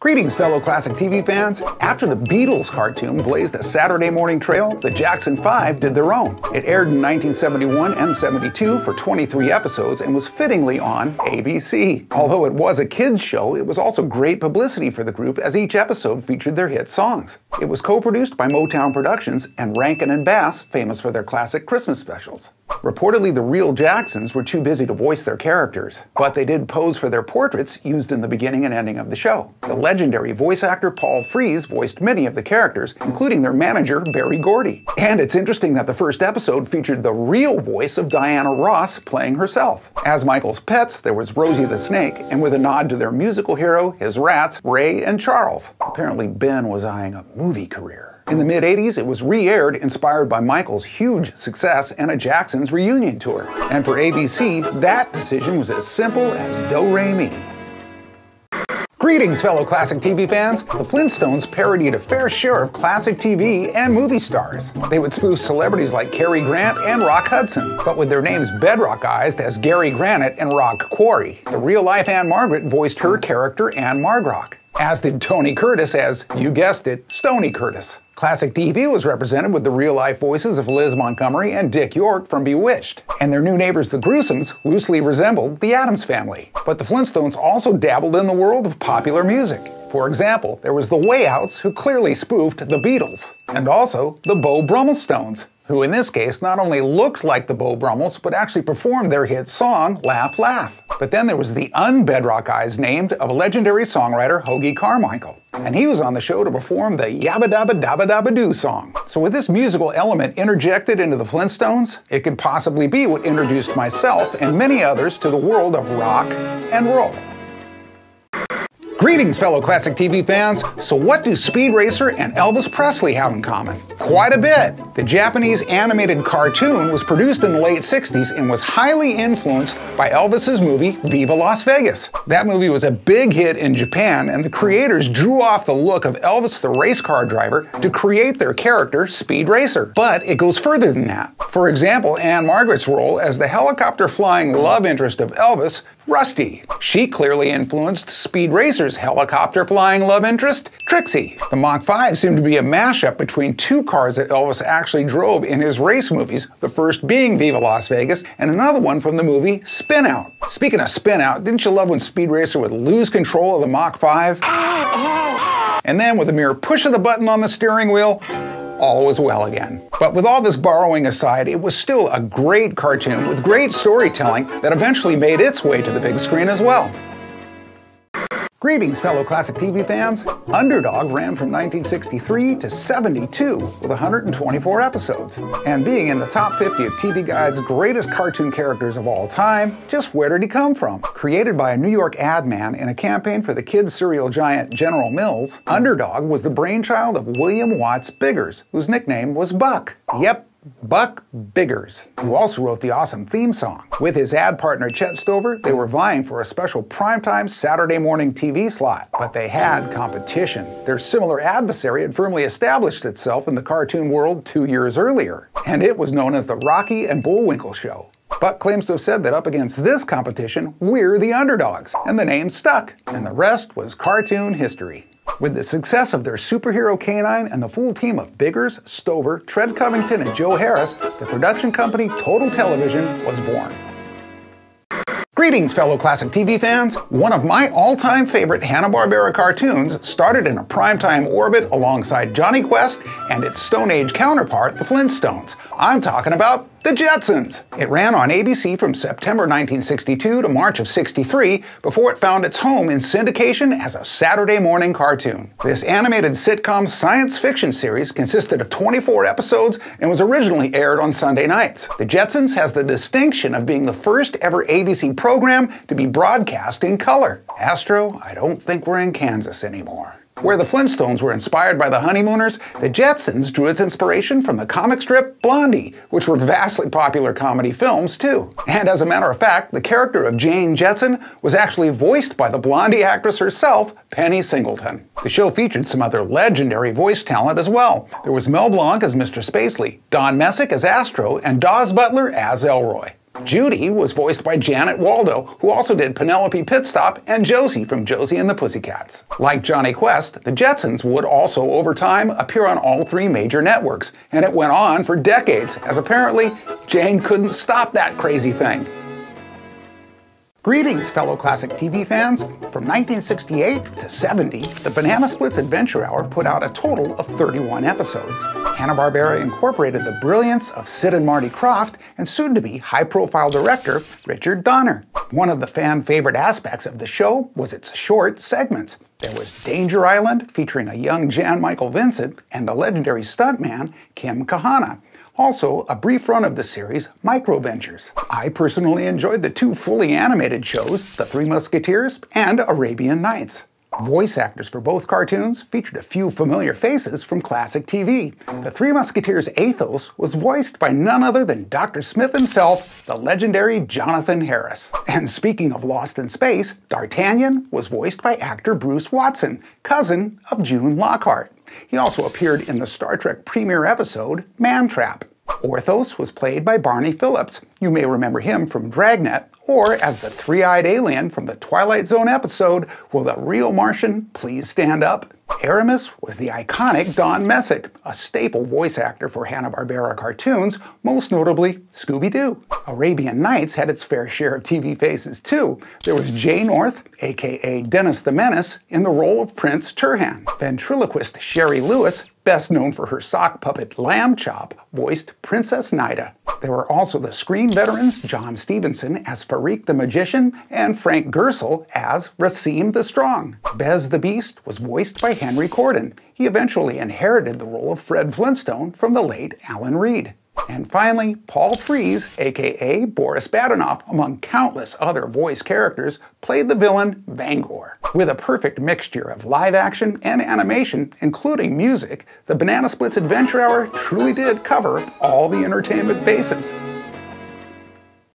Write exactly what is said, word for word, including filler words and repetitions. Greetings, fellow classic T V fans. After the Beatles cartoon blazed a Saturday morning trail, the Jackson Five did their own. It aired in nineteen seventy-one and seventy-two for twenty-three episodes and was fittingly on A B C. Although it was a kids' show, it was also great publicity for the group as each episode featured their hit songs. It was co-produced by Motown Productions and Rankin and Bass, famous for their classic Christmas specials. Reportedly, the real Jacksons were too busy to voice their characters, but they did pose for their portraits used in the beginning and ending of the show. The legendary voice actor Paul Frees voiced many of the characters, including their manager, Barry Gordy. And it's interesting that the first episode featured the real voice of Diana Ross playing herself. As Michael's pets, there was Rosie the Snake, and with a nod to their musical hero, his rats, Ray and Charles. Apparently, Ben was eyeing a movie career. In the mid eighties, it was re-aired, inspired by Michael's huge success and a Jackson's reunion tour. And for A B C, that decision was as simple as do-re-mi. Greetings, fellow classic T V fans! The Flintstones parodied a fair share of classic T V and movie stars. They would spoof celebrities like Cary Grant and Rock Hudson, but with their names bedrockized as Gary Granite and Rock Quarry. The real-life Ann-Margret voiced her character Anne Margrock, as did Tony Curtis as, you guessed it, Stony Curtis. Classic T V was represented with the real-life voices of Liz Montgomery and Dick York from Bewitched, and their new neighbors the Gruesomes loosely resembled the Addams Family. But the Flintstones also dabbled in the world of popular music. For example, there was the Wayouts, who clearly spoofed the Beatles, and also the Bo Brummelstones, who in this case not only looked like the Bo Brummels, but actually performed their hit song, Laugh Laugh. But then there was the unbedrockized name of legendary songwriter Hoagy Carmichael. And he was on the show to perform the Yabba Dabba Dabba Dabba Doo song. So with this musical element interjected into the Flintstones, it could possibly be what introduced myself and many others to the world of rock and roll. Greetings, fellow classic T V fans. So what do Speed Racer and Elvis Presley have in common? Quite a bit. The Japanese animated cartoon was produced in the late sixties and was highly influenced by Elvis's movie, Viva Las Vegas. That movie was a big hit in Japan, and the creators drew off the look of Elvis the race car driver to create their character, Speed Racer. But it goes further than that. For example, Ann-Margret's role as the helicopter-flying love interest of Elvis, Rusty. She clearly influenced Speed Racer's helicopter-flying love interest, Trixie. The Mach five seemed to be a mashup between two cars that Elvis actually drove in his race movies, the first being Viva Las Vegas, and another one from the movie Spin Out. Speaking of Spin Out, didn't you love when Speed Racer would lose control of the Mach five? And then with a mere push of the button on the steering wheel, all was well again. But with all this borrowing aside, it was still a great cartoon with great storytelling that eventually made its way to the big screen as well. Greetings, fellow classic T V fans. Underdog ran from nineteen sixty-three to seventy-two with one hundred twenty-four episodes. And being in the top fifty of T V Guide's greatest cartoon characters of all time, just where did he come from? Created by a New York ad man in a campaign for the kids' cereal giant General Mills, Underdog was the brainchild of William Watts Biggers, whose nickname was Buck. Yep. Buck Biggers, who also wrote the awesome theme song. With his ad partner Chet Stover, they were vying for a special primetime Saturday morning T V slot, but they had competition. Their similar adversary had firmly established itself in the cartoon world two years earlier, and it was known as the Rocky and Bullwinkle Show. Buck claims to have said that up against this competition, we're the underdogs, and the name stuck, and the rest was cartoon history. With the success of their superhero canine and the full team of Biggers, Stover, Tread Covington, and Joe Harris, the production company Total Television was born. Greetings, fellow classic T V fans. One of my all-time favorite Hanna-Barbera cartoons started in a primetime orbit alongside Johnny Quest and its Stone Age counterpart, the Flintstones. I'm talking about The Jetsons! It ran on A B C from September nineteen sixty-two to March of sixty-three before it found its home in syndication as a Saturday morning cartoon. This animated sitcom science fiction series consisted of twenty-four episodes and was originally aired on Sunday nights. The Jetsons has the distinction of being the first ever A B C program to be broadcast in color. Astro, I don't think we're in Kansas anymore. Where the Flintstones were inspired by the Honeymooners, the Jetsons drew its inspiration from the comic strip Blondie, which were vastly popular comedy films too. And as a matter of fact, the character of Jane Jetson was actually voiced by the Blondie actress herself, Penny Singleton. The show featured some other legendary voice talent as well. There was Mel Blanc as Mister Spacely, Don Messick as Astro, and Dawes Butler as Elroy. Judy was voiced by Janet Waldo, who also did Penelope Pitstop and Josie from Josie and the Pussycats. Like Johnny Quest, the Jetsons would also, over time, appear on all three major networks, and it went on for decades, as apparently Jane couldn't stop that crazy thing. Greetings, fellow classic T V fans. From nineteen sixty-eight to seventy, the Banana Splits Adventure Hour put out a total of thirty-one episodes. Hanna-Barbera incorporated the brilliance of Sid and Marty Krofft and soon-to-be high-profile director Richard Donner. One of the fan-favorite aspects of the show was its short segments. There was Danger Island, featuring a young Jan Michael Vincent and the legendary stuntman Kim Kahana. Also, a brief run of the series, Microventures. I personally enjoyed the two fully animated shows, The Three Musketeers and Arabian Nights. Voice actors for both cartoons featured a few familiar faces from classic T V. The Three Musketeers' Athos was voiced by none other than Doctor Smith himself, the legendary Jonathan Harris. And speaking of Lost in Space, D'Artagnan was voiced by actor Bruce Watson, cousin of June Lockhart. He also appeared in the Star Trek premiere episode, Man Trap. Orthos was played by Barney Phillips. You may remember him from Dragnet, or as the three-eyed alien from the Twilight Zone episode, Will the Real Martian Please Stand Up? Aramis was the iconic Don Messick, a staple voice actor for Hanna-Barbera cartoons, most notably Scooby-Doo. Arabian Nights had its fair share of T V faces too. There was Jay North, aka Dennis the Menace, in the role of Prince Turhan. Ventriloquist Sherry Lewis, best known for her sock puppet Lamb Chop, voiced Princess Nida. There were also the screen veterans John Stevenson as Farik the Magician and Frank Gersel as Rasim the Strong. Bez the Beast was voiced by Henry Corden. He eventually inherited the role of Fred Flintstone from the late Alan Reed. And finally, Paul Frees, aka Boris Badenoff, among countless other voice characters, played the villain Vangor. With a perfect mixture of live action and animation, including music, the Banana Splits Adventure Hour truly did cover all the entertainment bases.